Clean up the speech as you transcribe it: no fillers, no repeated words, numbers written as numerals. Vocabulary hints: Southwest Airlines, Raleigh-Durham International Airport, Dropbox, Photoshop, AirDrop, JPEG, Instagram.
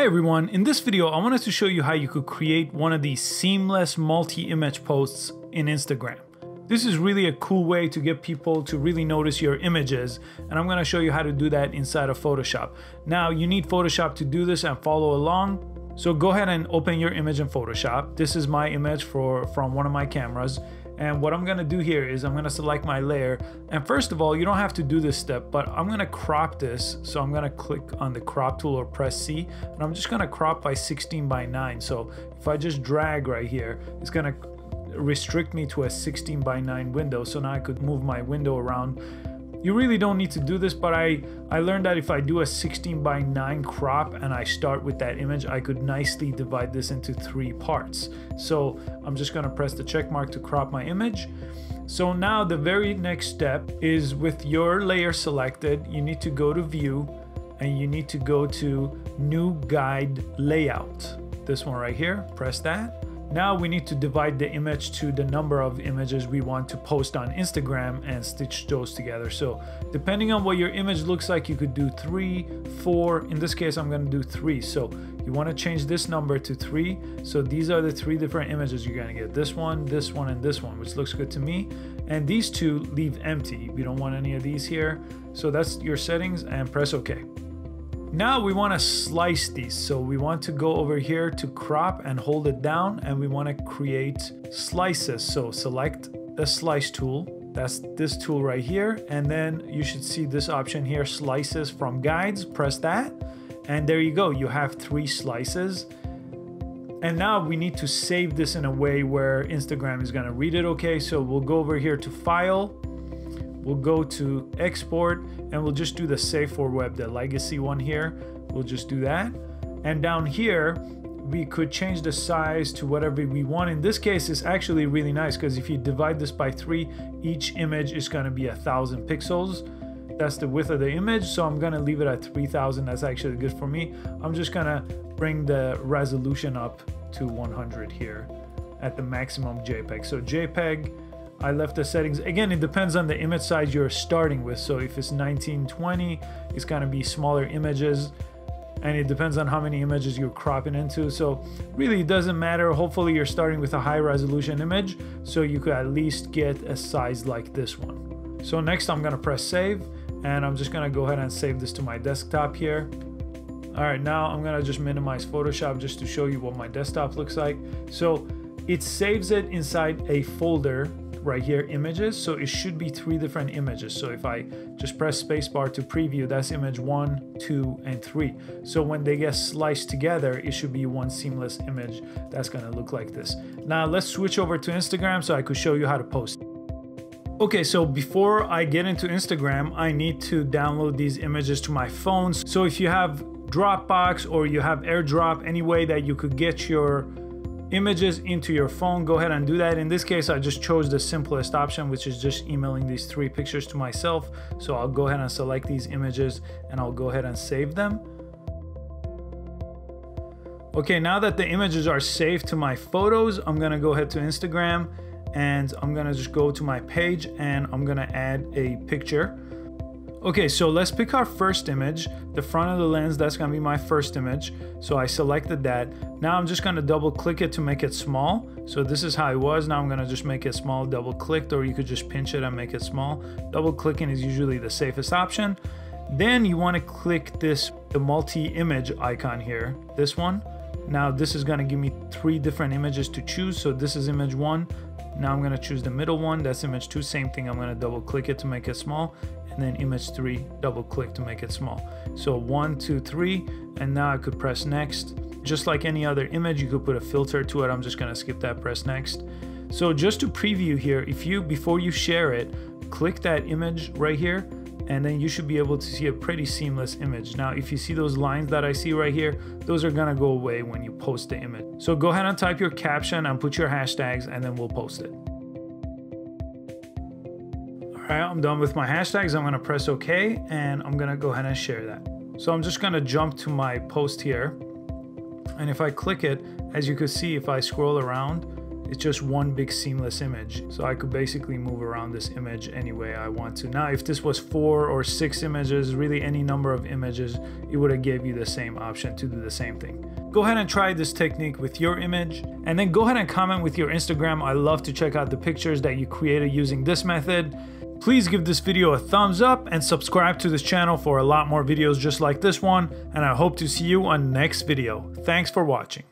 Hey everyone, in this video I wanted to show you how you could create one of these seamless multi-image posts in Instagram. This is really a cool way to get people to really notice your images, and I'm going to show you how to do that inside of Photoshop. Now you need Photoshop to do this and follow along, so go ahead and open your image in Photoshop. This is my image from one of my cameras, and what I'm going to do here is I'm going to select my layer, and first of all you don't have to do this step, but I'm going to crop this, so I'm going to click on the crop tool or press C, and I'm just going to crop by 16 by 9. So if I just drag right here, it's going to restrict me to a 16 by 9 window, so now I could move my window around. You really don't need to do this, but I learned that if I do a 16 by 9 crop and I start with that image, I could nicely divide this into three parts. So I'm just going to press the check mark to crop my image. So now the very next step is, with your layer selected, you need to go to view and you need to go to new guide layout, this one right here, press that. Now we need to divide the image to the number of images we want to post on Instagram and stitch those together. So depending on what your image looks like, you could do 3, 4. In this case, I'm going to do 3. So you want to change this number to 3. So these are the 3 different images you're going to get. This one, and this one, which looks good to me. And these two leave empty. We don't want any of these here. So that's your settings, and press OK. Now we want to slice these, so we want to go over here to crop and hold it down, and we want to create slices. So select the slice tool, that's this tool right here, and then you should see this option here, slices from guides, press that, and there you go, you have 3 slices. And now we need to save this in a way where Instagram is going to read it, okay? So we'll go over here to file, we'll go to export, and we'll just do the save for web, the legacy one here. We'll just do that. And down here, we could change the size to whatever we want. In this case, it's actually really nice because if you divide this by 3, each image is going to be 1,000 pixels. That's the width of the image. So I'm going to leave it at 3,000. That's actually good for me. I'm just going to bring the resolution up to 100 here at the maximum JPEG. So JPEG, I left the settings. Again, it depends on the image size you're starting with. So if it's 1920, it's going to be smaller images, and it depends on how many images you're cropping into. So really it doesn't matter. Hopefully you're starting with a high resolution image, so you could at least get a size like this one. So next I'm going to press save, and I'm just going to go ahead and save this to my desktop here. All right, now I'm going to just minimize Photoshop just to show you what my desktop looks like. So it saves it inside a folder right here, images, so it should be 3 different images. So if I just press spacebar to preview, that's image 1, 2, and 3. So when they get sliced together, it should be one seamless image that's going to look like this. Now let's switch over to Instagram so I could show you how to post. Okay, so before I get into Instagram, I need to download these images to my phone. So if you have Dropbox or you have AirDrop, any way that you could get your images into your phone, go ahead and do that. In this case, I just chose the simplest option, which is just emailing these 3 pictures to myself. So I'll go ahead and select these images and I'll go ahead and save them. Okay, now that the images are saved to my photos, I'm gonna go ahead to Instagram and I'm gonna just go to my page and I'm gonna add a picture. Okay, so let's pick our first image, the front of the lens, that's gonna be my first image. So I selected that. Now I'm just gonna double click it to make it small. So this is how it was. Now I'm gonna just make it small, double clicked, or you could just pinch it and make it small. Double clicking is usually the safest option. Then you wanna click this, the multi-image icon here, this one. Now this is gonna give me 3 different images to choose. So this is image 1. Now I'm gonna choose the middle one, that's image 2, same thing. I'm gonna double click it to make it small. And then image 3, double click to make it small. So 1, 2, 3, and now I could press next. Just like any other image, you could put a filter to it. I'm just gonna skip that, press next. So just to preview here, if you, before you share it, click that image right here, and then you should be able to see a pretty seamless image. Now, if you see those lines that I see right here, those are gonna go away when you post the image. So go ahead and type your caption and put your hashtags, and then we'll post it. All right, I'm done with my hashtags. I'm gonna press OK, and I'm gonna go ahead and share that. So I'm just gonna jump to my post here, and if I click it, as you can see, if I scroll around, It's just one big seamless image. So I could basically move around this image any way I want to. Now, if this was 4 or 6 images, really any number of images, it would have gave you the same option to do the same thing. Go ahead and try this technique with your image, and then go ahead and comment with your Instagram. I love to check out the pictures that you created using this method. Please give this video a thumbs up and subscribe to this channel for a lot more videos just like this one, and I hope to see you on next video. Thanks for watching.